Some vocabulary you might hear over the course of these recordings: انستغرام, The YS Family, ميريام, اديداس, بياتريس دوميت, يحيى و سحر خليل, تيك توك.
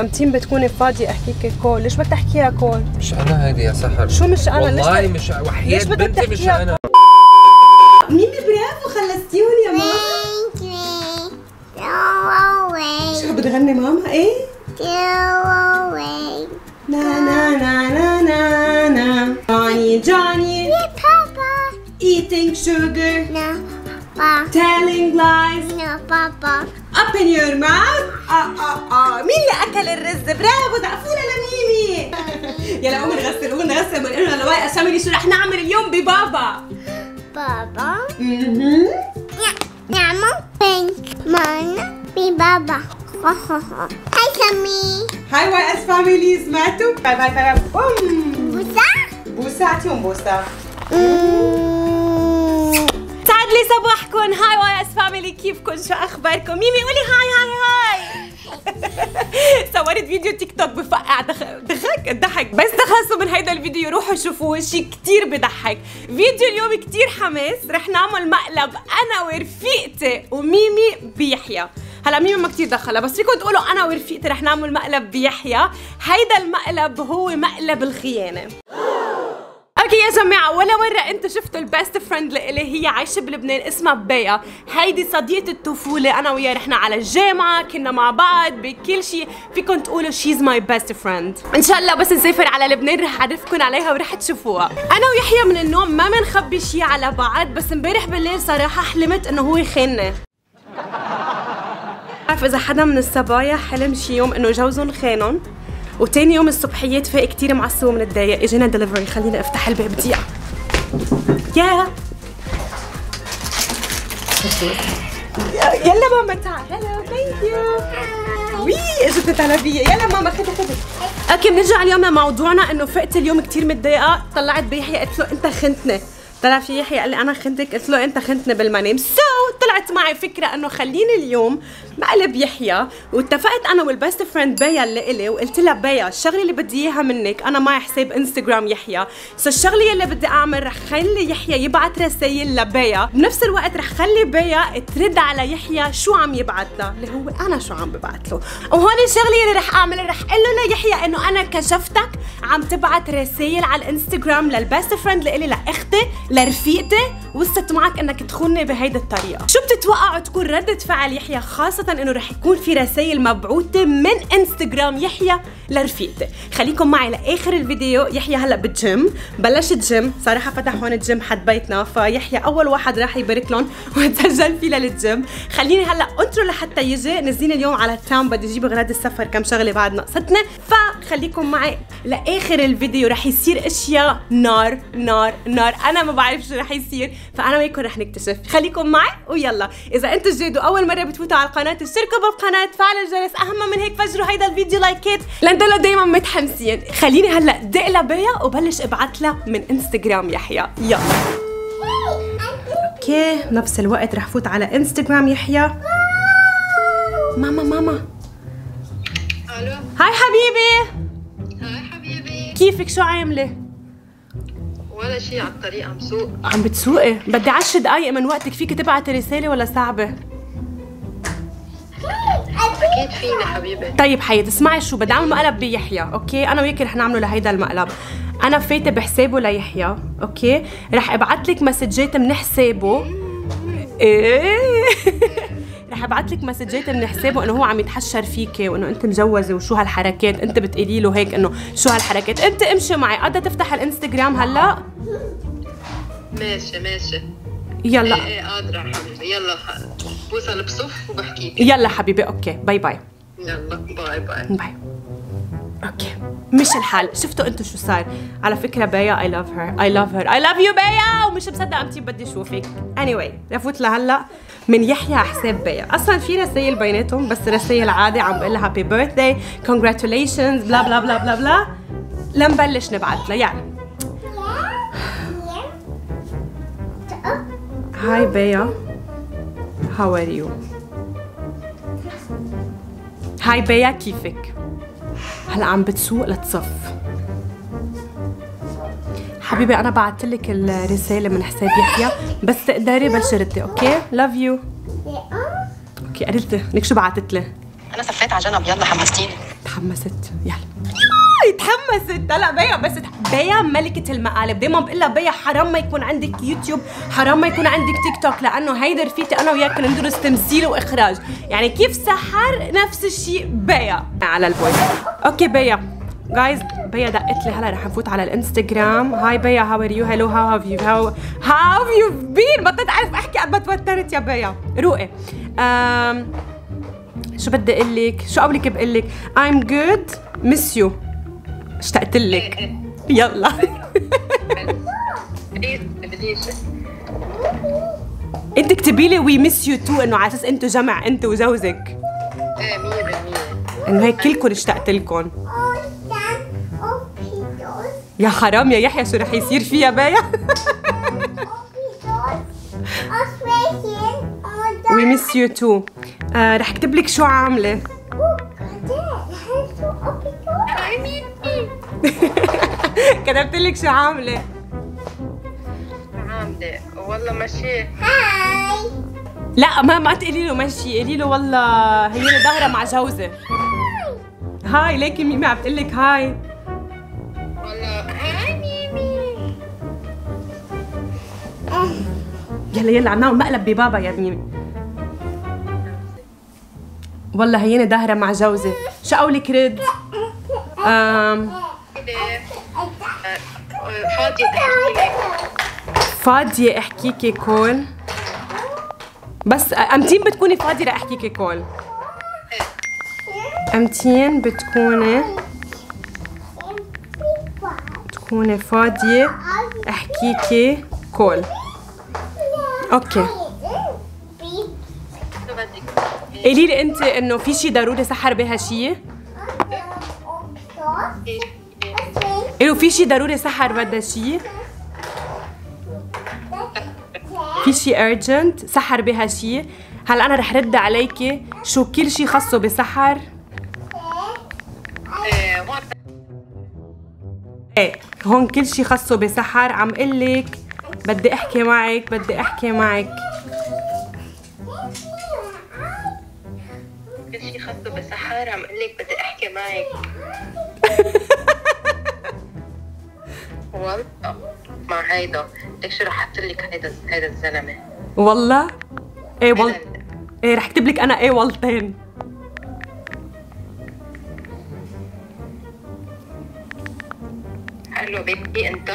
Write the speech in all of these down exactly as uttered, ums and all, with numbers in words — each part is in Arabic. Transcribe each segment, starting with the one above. امتين بتكوني فاضيه احكيكي كول، ليش بدك تحكيها كول؟ مش انا هيدي يا سحر. شو مش انا؟ والله ليش مش وحياة بنتي مش انا. ميمي برافو خلصتيهم يا ماما. شو بتغني ماما؟ ايه؟ نا نا نا نا نا نا جوني جوني بابا eating sugar no papa telling lies no papa up in your mouth اه اه اه مين اللي اكل الرز؟ برافو ضعفونا لميمي. يلا قومي نغسل قومي نغسل ونقول لهم لواي اس فاميلي شو رح نعمل اليوم ببابا. بابا اها نعمل بينك مان ببابا. هاي سامي. هاي واي اس فاميلي سمعتوا؟ باي باي باي بوم. بوسة؟ بوسة اعطيهم بوسة. سعد لي صباحكم، هاي واي اس فاميلي كيفكم؟ شو اخباركم؟ ميمي قولي هاي هاي هاي. صورت فيديو تيك توك بفقع ضحك ضحك، بس تخلصوا من هيدا الفيديو روحوا شوفوه، شيء كثير بضحك. فيديو اليوم كثير حماس، رح نعمل مقلب انا ورفيقتي وميمي بيحيى. هلا ميمي ما كثير دخلها، بس فيكم تقولوا انا ورفيقتي رح نعمل مقلب بيحيى. هيدا المقلب هو مقلب الخيانه. اوكي يا جماعه، ولا مره انتم شفتوا البيست فريند لإلي هي عايشه بلبنان اسمها بيا، هيدي صديقه الطفوله، انا وياها رحنا على الجامعه، كنا مع بعض بكل شيء، فيكم تقولوا شيز ماي بيست فريند. ان شاء الله بس نسافر على لبنان رح اعرفكم عليها ورح تشوفوها. انا ويحيى من النوم ما بنخبي شيء على بعض، بس امبارح بالليل صراحه حلمت انه هو خانني. بعرف إذا حدا من الصبايا حلم شي يوم إنه جوزهم خانهم وتاني يوم الصبحية فايق كتير معصب ومتضايق، إجينا دليفري، خليني أفتح الباب دقيقة. يا يلا ماما تعال. هلا ثانك يو. وي إجت تعلبية. يلا ماما خدي خدي. أوكي بنرجع اليوم لموضوعنا، إنه فقت اليوم كتير متضايقة، طلعت بيحيى قلت له أنت خنتني. طلع في يحيى قال لي أنا خنتك، قلت له أنت خنتني بالمنام، سو طلعت معي فكرة إنه خليني اليوم مقلب يحيى، واتفقت أنا والبيست فريند بيا اللي إلي وقلت لها بيا الشغلة اللي بدي إياها منك، أنا معي حساب انستغرام يحيى، سو الشغلة اللي بدي أعمل رح خلي يحيى يبعت رسايل لبيا، بنفس الوقت رح خلي بيا ترد على يحيى شو عم يبعت لها، اللي هو أنا شو عم ببعت له، وهون الشغلة اللي رح أعملها رح أقول له ليحيى إنه أنا كشفتك عم تبعت رسايل على الانستغرام للبيست فريند اللي إلي لأختي لرفيقتي وصلت معك انك تخوني بهيدي الطريقه. شو بتتوقعوا تكون رده فعل يحيى، خاصه انه رح يكون في رسائل مبعوثه من انستغرام يحيى لرفيقتي؟ خليكم معي لاخر الفيديو. يحيى هلا بالجيم، بلشت جيم، صراحه فتح هون الجيم حد بيتنا، فيحيى اول واحد راح يبارك لهم وتسجل فيه للجيم. خليني هلا انطره لحتى يجي، نزلين اليوم على التاون بدي اجيب اغراض السفر، كم شغله بعد ناقصتنا، فخليكم معي لاخر الفيديو رح يصير اشياء نار نار نار، انا ما بعرف شو رح يصير، فانا وياكم رح نكتشف. خليكم معي ويلا. اذا انتم جديد واول مره بتفوتوا على القناه اشتركوا بالقناه، فعلوا الجرس، اهم من هيك فجروا هيدا الفيديو لايكات لنضلوا دايما متحمسين. خليني هلا دق لبيا وبلش ابعت لها من انستغرام يحيى. يلا اوكي بنفس الوقت رح فوت على انستغرام يحيى. ماما ماما الو. هاي حبيبي. هاي حبيبي كيفك، شو عامله؟ ولا شيء، على الطريق عم سوق. عم بتسوقي؟ بدي عشر دقايق من وقتك، فيك تبعتي رسالة ولا صعبة؟ أكيد فيني حبيبي. طيب حياتي اسمعي، شو بدي أعمل مقلب بيحيى، أوكي؟ أنا وياكي رح نعمله لهيدا المقلب. أنا فايتة بحسابه ليحيى، أوكي؟ رح أبعت لك مسجات من حسابه. إيه رح ابعت لك مسجات من حسابه انه هو عم يتحشر فيكي وانه انت مجوزه وشو هالحركات، انت بتقولي له هيك انه شو هالحركات، انت امشي معي. قدها تفتح الانستغرام هلا؟ ماشي ماشي يلا. ايه ايه قادره حبيبي. يلا بوسه البصف وبحكي. يلا حبيبي اوكي باي باي. يلا باي باي باي. اوكي مش الحال، شفتوا انتم شو صار. على فكره بيا اي لاف هير، اي لاف هير، اي لاف يو بيا، ومش مصدقه امتى بدي اشوفك. اني واي رفوت لهلا من يحيى على حساب بيا، اصلا في رسائل بيناتهم بس رسائل عادي، عم بقول لها هابي بيرثداي كونجراتيوليشنز بلا بلا بلا بلا بلا، لنبلش نبعث لها. يعني هاي بيا هاو ار يو، هاي بيا كيفك؟ هلا عم بتسوق لتصف. حبيبي انا بعتلك الرساله من حساب يحيى، بس تقدري بلشي ردي، اوكي؟ لاف يو. اوكي قريتي لك شو بعتت لي؟ انا صفيت على جنب، يلا حمستيني. اتحمست. يلا اتحمست هلا بيا، بس بيا ملكة المقالب، دايما بقول لها بيا حرام ما يكون عندك يوتيوب، حرام ما يكون عندك تيك توك، لأنه هيدي رفيقتي أنا وياك كنا ندرس تمثيل وإخراج، يعني كيف سحر نفس الشيء بيا على البوي. أوكي بيا، جايز بيا دقت لي هلا رح نفوت على الانستغرام. هاي بيا، هاو ار يو، هلو، هاو هاف يو، هاو هاف يو بين. بطلت أعرف أحكي قد ما توترت يا بيا، روقي. شو بدي أقول لك؟ شو قبلك بقول لك؟ I'm good miss you. اشتقت لك. يلا انت اكتبي لي وي ميس يو تو، انه على اساس انتوا جمع انت وجوزك. ايه مية بالمية انه هيك كلكم اشتقت لكم. يا حرام يا يحيى شو رح يصير فيها بايا. وي ميس يو تو. رح اكتب لك شو عامله. كتبت لك شو عامله؟ عامله والله ماشيه. هاي لا ما ما تقولي له ماشيه، قولي له والله هي ظاهره مع جوزي. هاي ليكي ميمي عم بتقول لك هاي. والله هاي ميمي. يلا يلا عم نعمل مقلب ببابا يا ميمي. والله هي ظاهره مع جوزي، شو قولك رد؟ أم فاضية احكيكي فاضية احكيكي كول، بس امتين بتكوني فاضية رح احكيكي كول؟ امتين بتكوني تكوني فاضية احكيكي كول. اوكي قولي لي انت انه في شي ضروري سحر بها شي؟ إلو في شي ضروري سحر بدها شي؟ في شي urgent سحر بها شي؟ هلا أنا رح رد عليكي شو كل شي خصه بسحر؟ إيه هون كل شي خصه بسحر، عم قلك بدي أحكي معك بدي أحكي معك. كل شي خصه بسحر، عم قلك بدي أحكي معك. والله مع هيدا لك شو رح احط لك هيدا هيدا الزلمه. والله ايه والله ايه رح اكتب لك انا ايه والتين. حلو بنتي انت،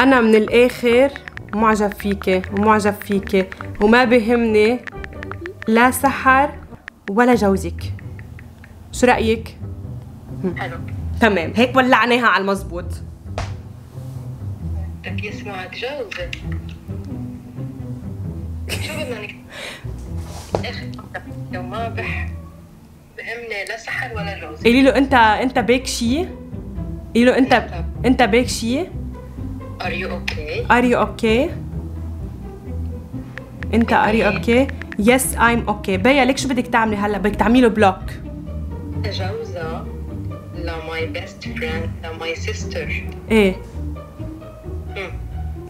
انا من الاخر معجب فيكي ومعجب فيكي وما بهمني لا سحر ولا جوزك، شو رايك؟ حلو تمام، هيك ولعناها على المزبوط. بدك يسمعك جوزك. شو بدنا نكتب؟ اخر لو ما بح بهمني لا سحر ولا جوزك. قولي له انت انت بيك شي؟ قولي له انت انت بيك شي؟ Are you okay؟ Are you okay؟ انت Are you okay؟ Yes I'm okay. بيا لك شو بدك تعملي هلا؟ بدك تعملي له بلوك. جوزة لا ماي بيست فريند لا ماي سيستر. ايه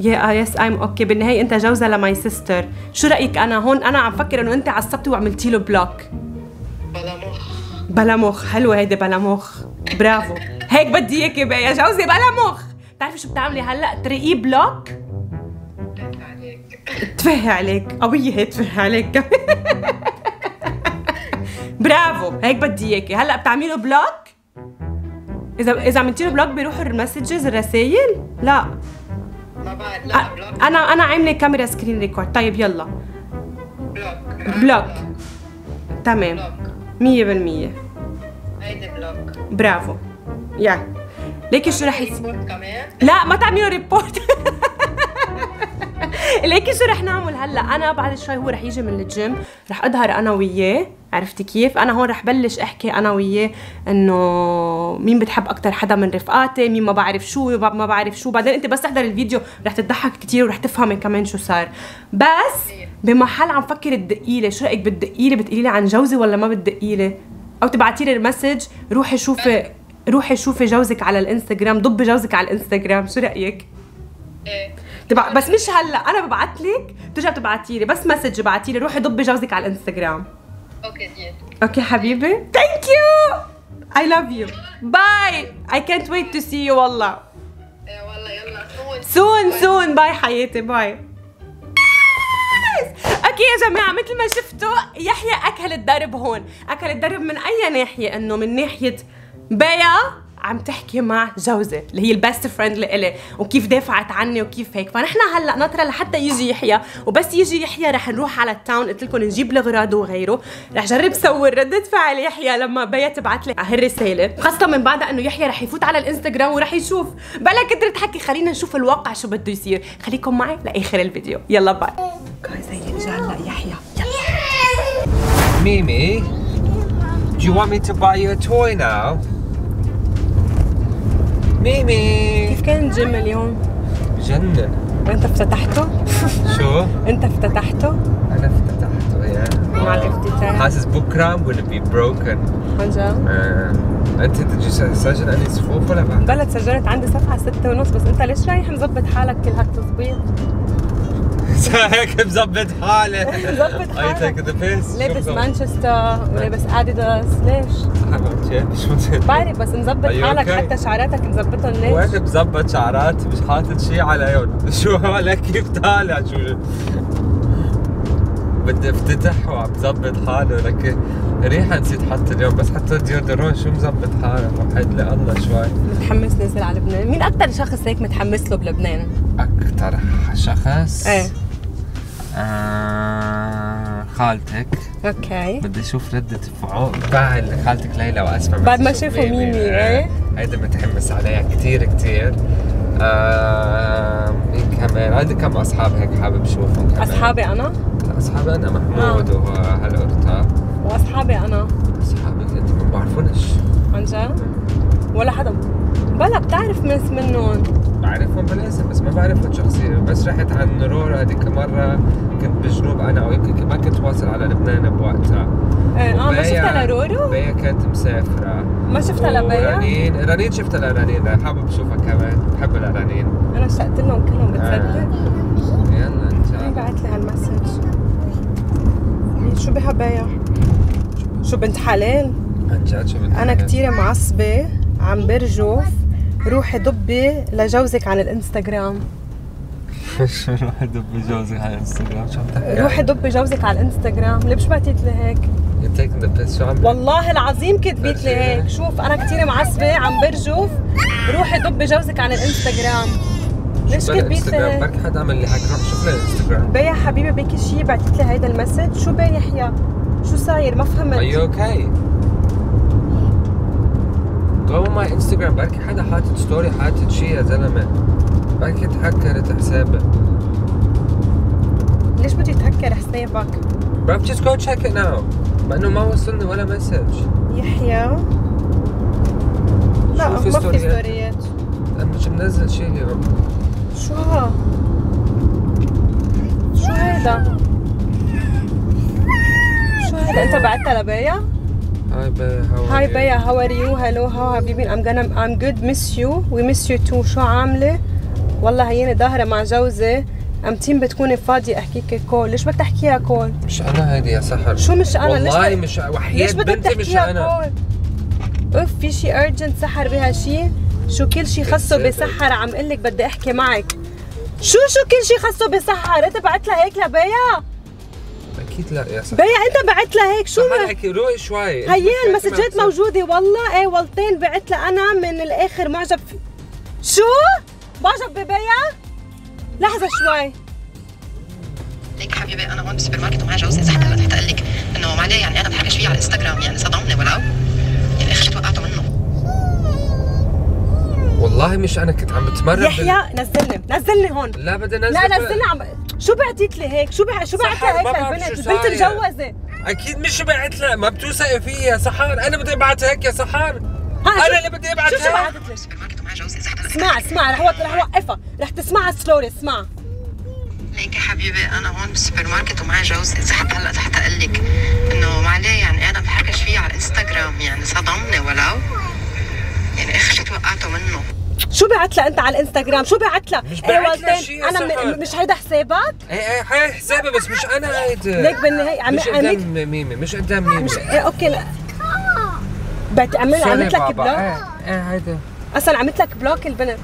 يا يس ايم اوكي، بالنهايه انت جوزها لماي سيستر، شو رايك انا هون؟ انا عم فكر انه انت عصبتي وعملتي له بلوك. بلا مخ بلا مخ، حلوه هيدي بلا مخ، برافو هيك بدي اياكي يا جوزي بلا مخ. بتعرفي شو بتعملي هلا؟ ترقيه بلوك. تفه عليك تفه عليك، قويه هي تفه عليك. برافو هيك بدي اياكي، هلا بتعملي بلوك. اذا اذا عملتي له بلوك بيروحوا المسجز الرسايل؟ لا ما بعد، لا بلوك. انا انا عامله كاميرا سكرين ريكورد. طيب يلا بلوك بلوك تمام مية بالمية. هيدي بلوك برافو. يا ليكي شو رح يصير؟ لا ما تعملي له ريبورت. ليكي شو رح نعمل هلا؟ انا بعد شوي هو رح يجي من الجيم، رح اظهر انا وياه، عرفتي كيف؟ انا هون رح بلش احكي انا وياه انه مين بتحب اكثر حدا من رفقاتي، مين ما بعرف شو ما بعرف شو، بعدين انت بس تحضر الفيديو رح تضحك كثير ورح تفهمي كمان شو صار. بس بمحل عم فكر تدقيلي، شو رايك بتدقيلي؟ بتقولي لي عن جوزي ولا ما بتدقيلي؟ او تبعتي لي مسج روحي شوفي روحي شوفي جوزك على الانستغرام، ضبي جوزك على الانستغرام، شو رايك؟ ايه تبع... بس مش هلا، انا ببعت لك بترجع تبعتي لي، بس مسج ابعتي لي روحي ضبي جوزك على الانستغرام. اوكي ديت. اوكي حبيبي ثانك يو. I love you. Bye. I can't wait to see you والله. والله يلا soon. Soon soon. باي حياتي باي. اوكي يا جماعه مثل ما شفتوا يحيى اكل الدرب هون، اكل الدرب من اي ناحيه؟ انه من ناحيه بيا عم تحكي مع جوزي اللي هي البيست فريند لإلي وكيف دافعت عني وكيف هيك، فنحن هلا ناطره لحتى يجي يحيى، وبس يجي يحيى رح نروح على التاون، قلت لكم نجيب الاغراض وغيره، رح جرب صور ردة فعل يحيى لما بيا تبعت لي هالرساله، خاصه من بعد انه يحيى رح يفوت على الانستغرام ورح يشوف، بلا كثرة حكي خلينا نشوف الواقع شو بده يصير، خليكم معي لاخر الفيديو، يلا باي. جايز هيرجع هلا يحيى، يلا. ميمي، do you want me to buy you a toy now? ميمي كيف كان الجيم اليوم؟ جنن. انت افتتحته؟ شو؟ انت افتتحته؟ انا افتتحته يا مع الافتتاح حاسس بكره I'm gonna be broken. عن جد؟ آه. انت تسجل اني صفوف ولا بعد؟ بلا تسجلت عندي صفحه ستة ونص بس انت ليش رايح مظبط حالك كل هالتظبيط؟ هيك مظبط حالي مظبط حالي لابس مانشستر ولابس اديداس ليش؟ بعرف بس مظبط حالك حتى شعراتك مظبطهم ليش؟ وين مظبط شعرات مش حاطط شيء عليهم شو هلا كيف طالع شو بدي افتتح وعم بظبط حالي لك ريحه نسيت حتى اليوم بس حتى ديودرون شو مظبط حالك وحد لله شوي متحمس ننزل على لبنان، مين اكثر شخص هيك متحمس له بلبنان؟ اكثر شخص؟ ايه آه خالتك اوكي بدي اشوف ردة فعل خالتك ليلى واسمع بعد ما شافوا ميمي ايه هيدا متحمس عليها كثير كثير آه كمان عندي كم اصحاب هيك حابب اشوفهم كمان اصحابي انا؟ اصحابي انا محمود آه. وهالقرطة واصحابي انا اصحابك انت ما بعرفونش عن جد؟ ولا حدا بلا بتعرف ناس منهم بعرفهم بالاسم بس ما بعرفهم شخصيا بس رحت على النرور هذيك مرة كنت بالجنوب انا ويمكن ما كنت واصل على لبنان بوقتها ايه اه ما شفتها لرورو؟ بيا كانت مسافرة ما شفتها لبيا؟ رنين رنين شفتها لرنين حابب اشوفها كمان بحب لرنين انا اشتقت لهم كلهم بتصدق؟ يلا ان شاء الله مين بعت لي هالمسج؟ شو بها بيا؟ شو بنت حلال؟ عن جد شو بنت حلال؟ انا كثير معصبة عم برجوف روحي ضبي لجوزك على الانستغرام شو روحي ضبي جوزك على الانستغرام؟ شو عم تحكي؟ روحي ضبي جوزك على الانستغرام، ليش بعتيت لي هيك؟ قلت لك دبيت شو عم والله العظيم كتبت لي هيك، شوف انا كثير معصبة عم برجوف روحي ضبي جوزك على الانستغرام ليش كتبت لي هيك؟ بركي حدا عمل لي هيك روح شوف لي الانستغرام بيا حبيبي بيكي شي بعتت لي هيدا المسج، شو بيا يحيى؟ شو صاير؟ ما فهمت Are you okay؟ طالما ماي انستغرام بركي حدا حاطط ستوري حاطط شي يا زلمه بركي تهكرت حسابي ليش بده يتهكر حسابك؟ بركي just go check it now مع انه ما وصلني ولا مسج يحيى لا ما في ستوريات انا مش منزل شي اليوم شو ها؟ شو هيدا؟ شو هيدا انت بعتها لبيا؟ Hi Baya, how are Hi, you? Hi Baya, how are you? Hello, how have you been? I'm gonna, I'm good. Miss you. We miss you too. شو عاملة؟ والله هيني ظاهرة مع جوزي. أمتين بتكوني فاضية أحكيكي كول. ليش بدك تحكيها كول؟ مش أنا هيدي يا سحر. شو مش أنا؟ والله ليش مش وحياة بنتي مش أنا. أوف في شي urgent سحر بها شي؟ شو كل شي خصه بسحر عم قلك بدي أحكي معك. شو شو كل شي خصه بسحر؟ أنت بعت لها هيك لبيا؟ اكيد لا يا سحر بيا انت بعت لها هيك شو بدك روقي شوي هي المسجات موجوده والله ايه والتين بعت لها انا من الاخر معجب في... شو؟ معجب ببيا؟ لحظه شوي ليك حبيبي انا هون بالسوبر ماركت ومع جوزي صح هلا حتى اقول لك انه معليه يعني انا بحكي شوي على الانستغرام يعني صدمني ولو يعني اخرت وقعته منه والله مش انا كنت عم بتمرن يحيى بال... نزلني نزلني هون لا بدي نزل لا نزلني عم شو بعتيت لي هيك؟ شو بع... شو بعت لها هيك للبنت؟ البنت مجوزة اكيد مش بعت لها ما بتوثقي فيي يا سحر، انا بدي ابعت هيك يا سحر انا اللي بدي ابعت هيك شو بعتت لك؟ اسمع اسمع رح رح وقفها، رح تسمعها سلوري اسمعها ليك يا حبيبي انا هون بالسوبر ماركت ومعي جوزي صح هلا رح اقول لك انه معليه يعني انا بحكيش فيه على الانستغرام يعني صدمني ولو يعني اخرت وقعته منه شو بعت لها انت على الانستغرام؟ شو بعت لها؟ مش بعت لها شيء انا مش هيدا حسابك؟ ايه ايه حسابي بس مش انا هيدا ليك بالنهايه عم مش قدام ميمي مش قدام ميمي ايه اوكي لا بتأمل. عملت لك بلوك؟ ايه ايه هيدا اصلا عملت لك بلوك البنت.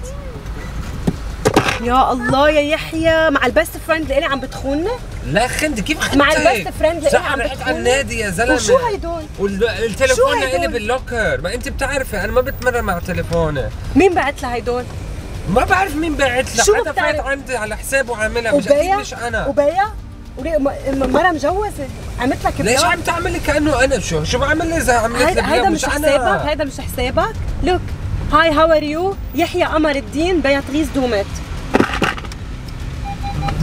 يا الله يا يحيى، مع البست فريند لإلي عم بتخوننا؟ لا خندي، كيف خندي؟ مع البست فريند لإلي عم بتخوننا؟ صح، رحت على النادي يا زلمه. وشو هيدول؟ والتليفون لإلي باللوكر، ما انت بتعرفي انا ما بتمرن مع تليفوني. مين بعت لها هيدول؟ ما بعرف مين بعت لها، حدا فات عندي على حسابه وعاملها، مش اكيد مش انا. وبيا؟ مرة مجوزة عملت لك بلوك. ليش عم تعملي كأنه انا شو؟ شو بعمل اذا عملت لك بلوك؟ هيدا مش حسابك، هيدا مش حسابك، لوك. هاي هاو ار يو؟ يحيى قمر الدين بياتريس دوميت.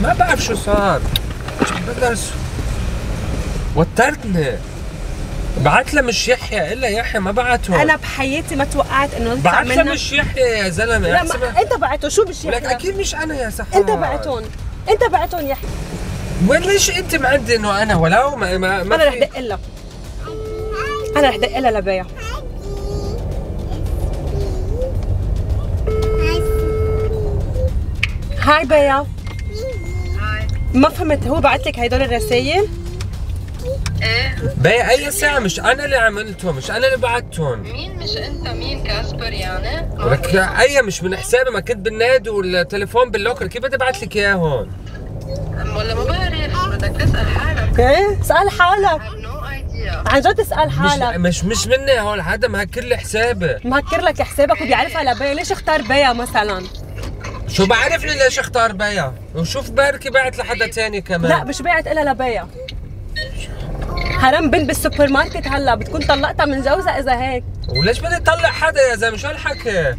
ما بعرف شو صار، شو بدرس، وترتني. بعت لها مش يحيى، الا يحيى ما بعته. انا بحياتي ما توقعت انه انت عملنا. بعت لها مش يحيى يا زلمه. لا ما... انت بعته، شو مش يحيى؟ لك اكيد مش انا يا سحر. انت بعتهم، انت بعتهم يحيى. وين ليش انت معدي انه انا ولو ما ما, ما انا رح دق لها. انا رح دق لها لبيع. هاي بيا. ما فهمت، هو بعت لك هدول الرسايل؟ ايه بيا اي ساعة، مش انا اللي عملتهم، مش انا اللي بعتهم. مين مش انت؟ مين كاسبر يعني؟ لك اي مش من حسابي، ما كنت بالنادي والتليفون باللوكر، كيف بدي ابعت لك اياهم؟ والله ما بعرف، بدك تسأل حالك. ايه؟ اسأل حالك. عن جد اسأل حالك. مش مش مني هول، هذا مهكر لي حسابي. مهكر لك حسابك وبيعرفها لبيا، ليش اختار بيا مثلا؟ شو بعرفني ليش اختار بيا؟ وشوف باركي باعت لحدا تاني كمان. لا مش باعت إلها لبيا. حرام، بنت بالسوبر ماركت هلا بتكون طلقتها من جوزها اذا هيك. وليش بدي تطلق حدا يا زلمه؟ شو هالحكي؟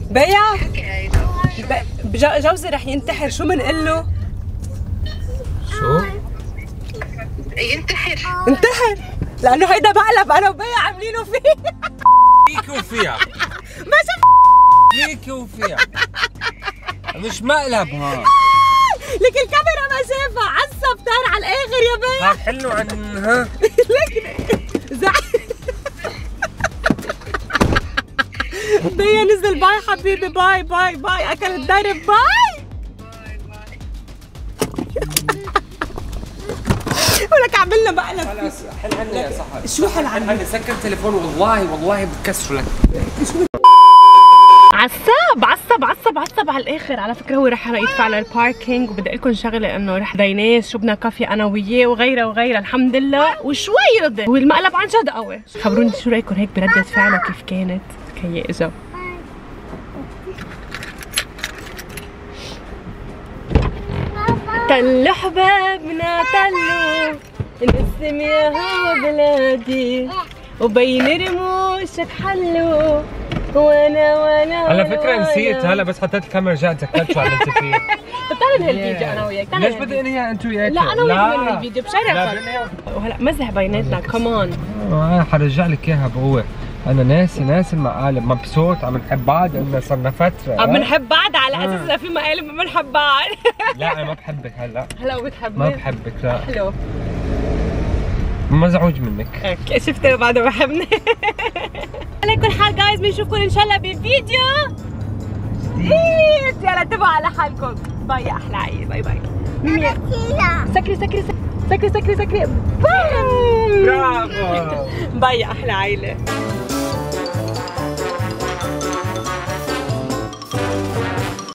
بيا؟ جوزي رح ينتحر، شو بنقول له؟ شو؟ ينتحر ينتحر لانه هيدا بقلب انا وبيا عاملينه فيه. فيكي وفيها. ما شفت فيكي وفيها. مش مقلب هون. لك الكاميرا ما شافها، عصب طار على الاخر يا بيا. حلو عن ها. لك زعل. بيا نزل، باي حبيبي، باي باي باي، اكل الدرب، باي. ولك عملنا مقلب. خلص حل عني يا صاحبي. شو حل عني؟ سكر التليفون، والله والله بتكسره لك. عصب عصب عصب عصب على الاخر. على فكره هو رح يدفع على الباركينج، وبدي اقول لكم شغله انه رح ديناه، شربنا كافي انا وياه وغيره وغيره الحمد لله، وشوي رضي، والمقلب عن جد قوي. خبروني شو رايكم هيك برده فعله كيف كانت؟ كي اجا طلوا حبابنا طلوا نقسم يا هوا بلادي وبين رموشك حلوا. وانا وانا على فكره نسيت هلا، بس حطيت الكاميرا رجعت تذكرت شو عملت فيه. طب تعالي ننهي الفيديو انا وياك. ليش بدي انهيها انت وياك؟ لا انا وياك بننهي الفيديو بشرفك. وهلا مزح بيناتنا كمان. انا حرجع لك اياها بقوه، انا ناسي ناسي المقالب، مبسوط عم نحب بعض، انه صرنا فتره عم نحب بعض على اساس اذا في مقالب ما بنحب بعض. لا انا ما بحبك هلا. هلا وبتحبني؟ ما بحبك لا. حلو، مزعوج منك. شفتي بعده بحبني. على كل حال جايز بنشوفكم ان شاء الله بفيديو جديد. يلا انتبهوا على حالكم، باي. احلى عيد، باي باي. سكري سكري سكري سكري سكري. باي. برافو. باي احلى عيله.